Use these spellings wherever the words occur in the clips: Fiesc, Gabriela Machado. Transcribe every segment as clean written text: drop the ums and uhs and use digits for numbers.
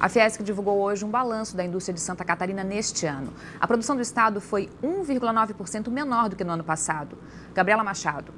A Fiesc divulgou hoje um balanço da indústria de Santa Catarina neste ano. A produção do estado foi 1,9% menor do que no ano passado. Gabriela Machado.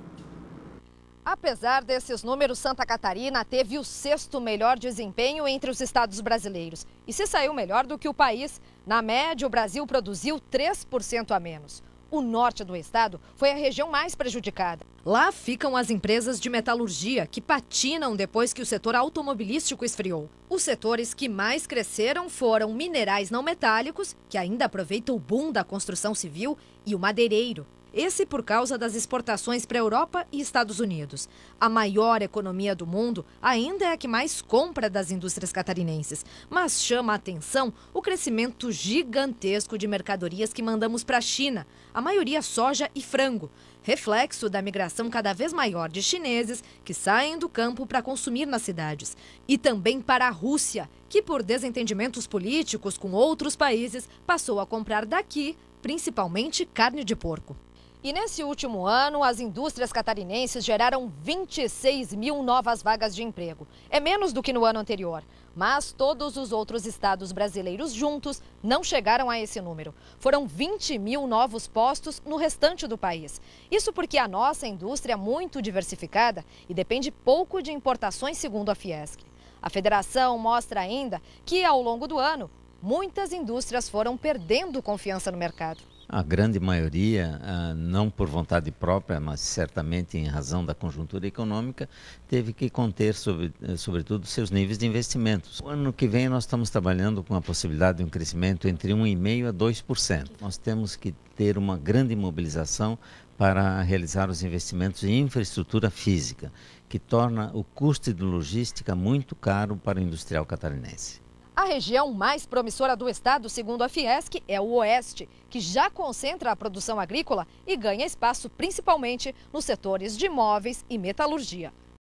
Apesar desses números, Santa Catarina teve o sexto melhor desempenho entre os estados brasileiros e se saiu melhor do que o país. Na média, o Brasil produziu 3% a menos. O norte do estado foi a região mais prejudicada. Lá ficam as empresas de metalurgia, que patinam depois que o setor automobilístico esfriou. Os setores que mais cresceram foram minerais não metálicos, que ainda aproveita o boom da construção civil, e o madeireiro. Esse por causa das exportações para a Europa e Estados Unidos. A maior economia do mundo ainda é a que mais compra das indústrias catarinenses, mas chama a atenção o crescimento gigantesco de mercadorias que mandamos para a China, a maioria soja e frango, reflexo da migração cada vez maior de chineses que saem do campo para consumir nas cidades, e também para a Rússia, que por desentendimentos políticos com outros países passou a comprar daqui, principalmente carne de porco. E nesse último ano, as indústrias catarinenses geraram 26 mil novas vagas de emprego. É menos do que no ano anterior, mas todos os outros estados brasileiros juntos não chegaram a esse número. Foram 20 mil novos postos no restante do país. Isso porque a nossa indústria é muito diversificada e depende pouco de importações, segundo a Fiesc. A federação mostra ainda que, ao longo do ano, muitas indústrias foram perdendo confiança no mercado. A grande maioria, não por vontade própria, mas certamente em razão da conjuntura econômica, teve que conter, sobretudo, seus níveis de investimentos. O ano que vem nós estamos trabalhando com a possibilidade de um crescimento entre 1,5% a 2%. Nós temos que ter uma grande mobilização para realizar os investimentos em infraestrutura física, que torna o custo de logística muito caro para o industrial catarinense. A região mais promissora do estado, segundo a Fiesc, é o Oeste, que já concentra a produção agrícola e ganha espaço principalmente nos setores de móveis e metalurgia.